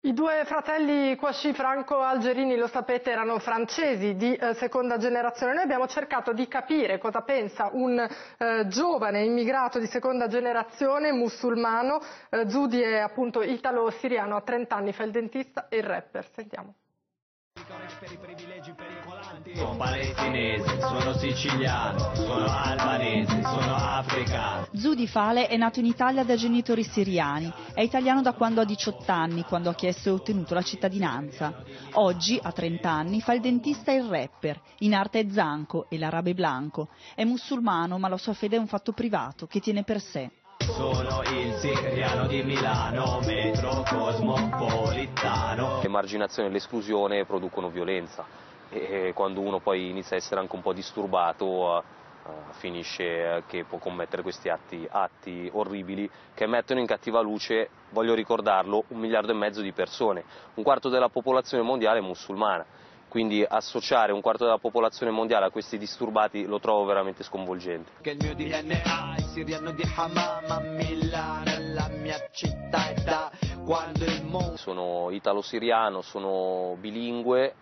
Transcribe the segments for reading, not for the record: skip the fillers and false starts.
I due fratelli Kouachi franco-algerini, lo sapete, erano francesi di seconda generazione. Noi abbiamo cercato di capire cosa pensa un giovane immigrato di seconda generazione, musulmano. Zudi è appunto italo-siriano, ha 30 anni, fa il dentista e il rapper. Sentiamo. Per i privilegi pericolanti. Sono palestinese, sono siciliano, sono albanese, sono africano. Zudi Fale è nato in Italia da genitori siriani. È italiano da quando ha 18 anni, quando ha chiesto e ottenuto la cittadinanza. Oggi, a 30 anni, fa il dentista e il rapper. In arte è zanco e l'arabe blanco. È musulmano, ma la sua fede è un fatto privato che tiene per sé. Sono il siriano di Milano, metro cosmopolitano. L'emarginazione e l'esclusione producono violenza e quando uno poi inizia a essere anche un po' disturbato finisce che può commettere questi atti orribili che mettono in cattiva luce, voglio ricordarlo, 1,5 miliardi di persone. Un quarto della popolazione mondiale è musulmana, quindi associare un quarto della popolazione mondiale a questi disturbati lo trovo veramente sconvolgente. Che il mio DNA è siriano di Hamama, Milano è la mia città e da quando il mondo... Sono italo-siriano, sono bilingue,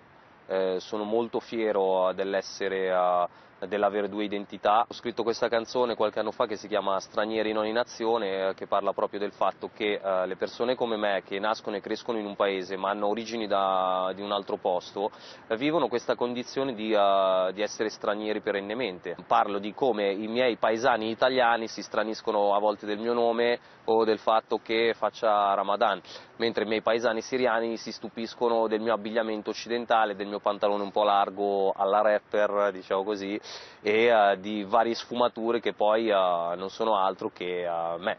sono molto fiero dell'avere due identità. Ho scritto questa canzone qualche anno fa che si chiama Stranieri non in Nazione, che parla proprio del fatto che le persone come me che nascono e crescono in un paese ma hanno origini di un altro posto vivono questa condizione di essere stranieri perennemente. Parlo di come i miei paesani italiani si straniscono a volte del mio nome o del fatto che faccia Ramadan, mentre i miei paesani siriani si stupiscono del mio abbigliamento occidentale, del mio pantalone un po' largo alla rapper, diciamo così, e di varie sfumature che poi non sono altro che me.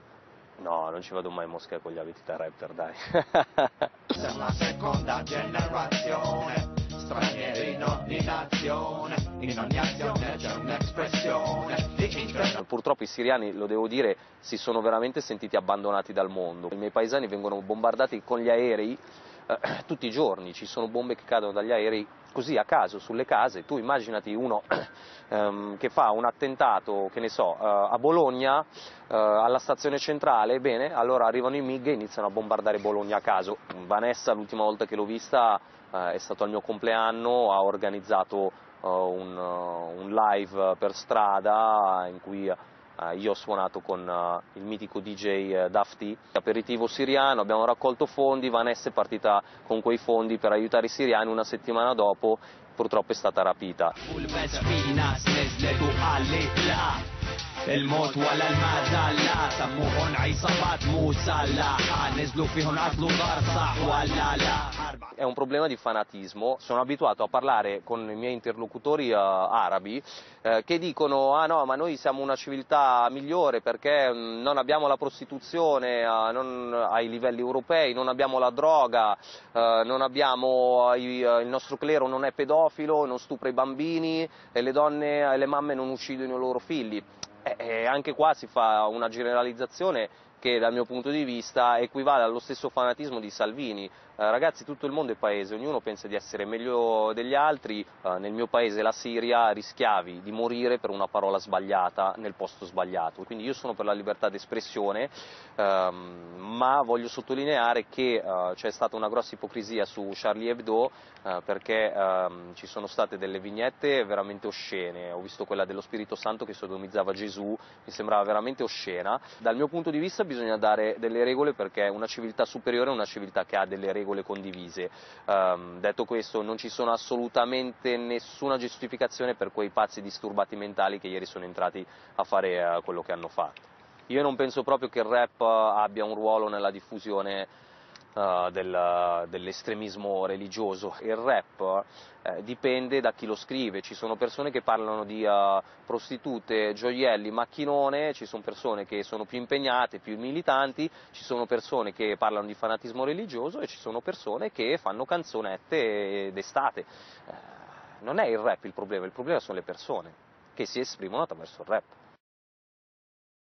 No, non ci vado mai in moschea con gli abiti da rapper, dai. Siamo la seconda generazione, stranieri non di nazione, in ogni azione c'è un'espressione. Purtroppo i siriani, lo devo dire, si sono veramente sentiti abbandonati dal mondo. I miei paesani vengono bombardati con gli aerei tutti i giorni, ci sono bombe che cadono dagli aerei così a caso sulle case. Tu immaginati uno che fa un attentato, che ne so, a Bologna, alla stazione centrale. Bene, allora arrivano i MiG e iniziano a bombardare Bologna a caso. Vanessa, l'ultima volta che l'ho vista, è stato al mio compleanno, ha organizzato un live per strada in cui... Io ho suonato con il mitico DJ Dafti, aperitivo siriano, abbiamo raccolto fondi, Vanessa è partita con quei fondi per aiutare i siriani, una settimana dopo purtroppo è stata rapita. È un problema di fanatismo. Sono abituato a parlare con i miei interlocutori arabi che dicono ah no, ma noi siamo una civiltà migliore perché non abbiamo la prostituzione ai livelli europei, non abbiamo la droga, non abbiamo il nostro clero non è pedofilo, non stupra i bambini e le donne e le mamme non uccidono i loro figli. E anche qua si fa una generalizzazione che dal mio punto di vista equivale allo stesso fanatismo di Salvini. Ragazzi, tutto il mondo è paese, ognuno pensa di essere meglio degli altri. Nel mio paese, la Siria, rischiavi di morire per una parola sbagliata nel posto sbagliato. Quindi io sono per la libertà d'espressione, ma voglio sottolineare che c'è stata una grossa ipocrisia su Charlie Hebdo, perché ci sono state delle vignette veramente oscene. Ho visto quella dello Spirito Santo che sodomizzava Gesù, mi sembrava veramente oscena. Dal mio punto di vista bisogna dare delle regole, perché una civiltà superiore è una civiltà che ha delle regole condivise. Detto questo, non ci sono assolutamente nessuna giustificazione per quei pazzi disturbati mentali che ieri sono entrati a fare quello che hanno fatto. Io non penso proprio che il rap abbia un ruolo nella diffusione dell'estremismo religioso. Il rap dipende da chi lo scrive. Ci sono persone che parlano di prostitute, gioielli, macchinone, ci sono persone che sono più impegnate, più militanti, ci sono persone che parlano di fanatismo religioso e ci sono persone che fanno canzonette d'estate. Non è il rap il problema sono le persone che si esprimono attraverso il rap.